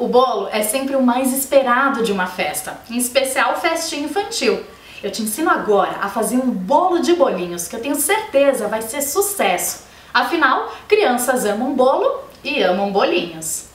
O bolo é sempre o mais esperado de uma festa, em especial festinha infantil. Eu te ensino agora a fazer um bolo de bolinhos, que eu tenho certeza vai ser sucesso. Afinal, crianças amam bolo e amam bolinhos.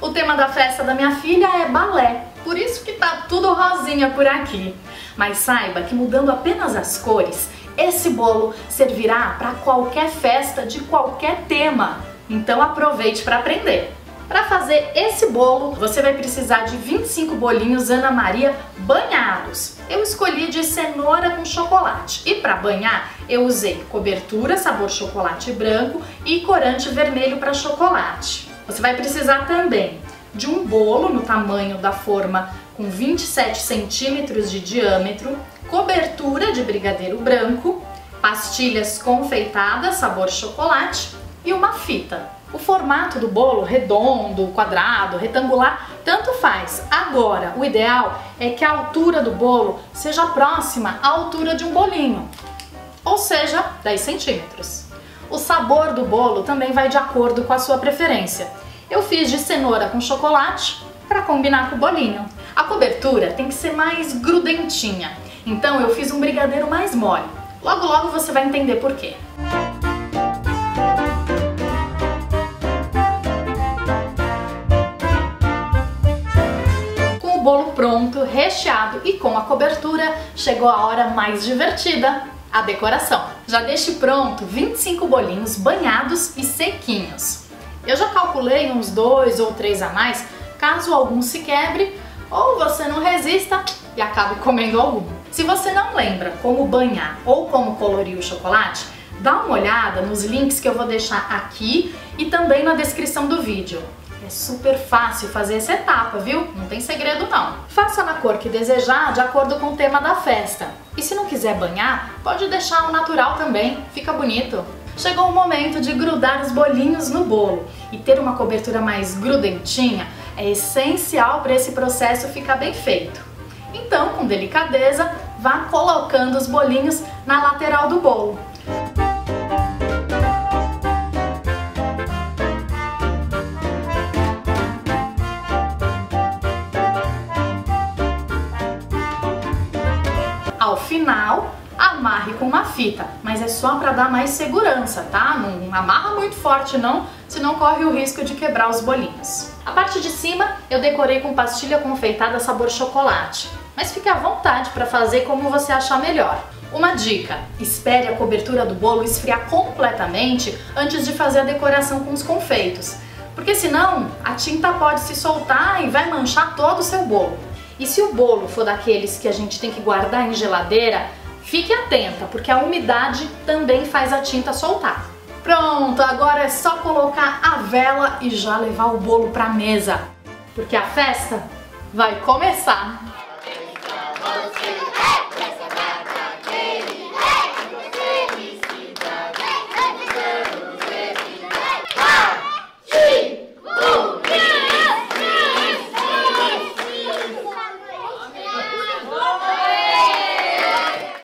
O tema da festa da minha filha é balé, por isso que tá tudo rosinha por aqui. Mas saiba que mudando apenas as cores, esse bolo servirá para qualquer festa de qualquer tema. Então aproveite para aprender. Para fazer esse bolo, você vai precisar de 25 bolinhos Ana Maria banhados. Eu escolhi de cenoura com chocolate. E para banhar, eu usei cobertura sabor chocolate branco e corante vermelho para chocolate. Você vai precisar também de um bolo no tamanho da forma com 27 centímetros de diâmetro, cobertura de brigadeiro branco, pastilhas confeitadas sabor chocolate e uma fita. O formato do bolo, redondo, quadrado, retangular, tanto faz. Agora, o ideal é que a altura do bolo seja próxima à altura de um bolinho, ou seja, 10 centímetros. O sabor do bolo também vai de acordo com a sua preferência. Eu fiz de cenoura com chocolate para combinar com o bolinho. A cobertura tem que ser mais grudentinha, então eu fiz um brigadeiro mais mole. Logo, logo você vai entender por quê. Bolo pronto, recheado e com a cobertura, chegou a hora mais divertida, a decoração. Já deixe pronto 25 bolinhos banhados e sequinhos. Eu já calculei uns 2 ou 3 a mais, caso algum se quebre ou você não resista e acabe comendo algum. Se você não lembra como banhar ou como colorir o chocolate, dá uma olhada nos links que eu vou deixar aqui e também na descrição do vídeo. É super fácil fazer essa etapa, viu? Não tem segredo não. Faça na cor que desejar, de acordo com o tema da festa. E se não quiser banhar, pode deixar o natural também, fica bonito. Chegou o momento de grudar os bolinhos no bolo. E ter uma cobertura mais grudentinha é essencial para esse processo ficar bem feito. Então, com delicadeza, vá colocando os bolinhos na lateral do bolo. Ao final, amarre com uma fita, mas é só para dar mais segurança, tá? Não amarra muito forte não, senão corre o risco de quebrar os bolinhos. A parte de cima eu decorei com pastilha confeitada sabor chocolate, mas fique à vontade para fazer como você achar melhor. Uma dica, espere a cobertura do bolo esfriar completamente antes de fazer a decoração com os confeitos, porque senão a tinta pode se soltar e vai manchar todo o seu bolo. E se o bolo for daqueles que a gente tem que guardar em geladeira, fique atenta, porque a umidade também faz a tinta soltar. Pronto, agora é só colocar a vela e já levar o bolo para a mesa, porque a festa vai começar!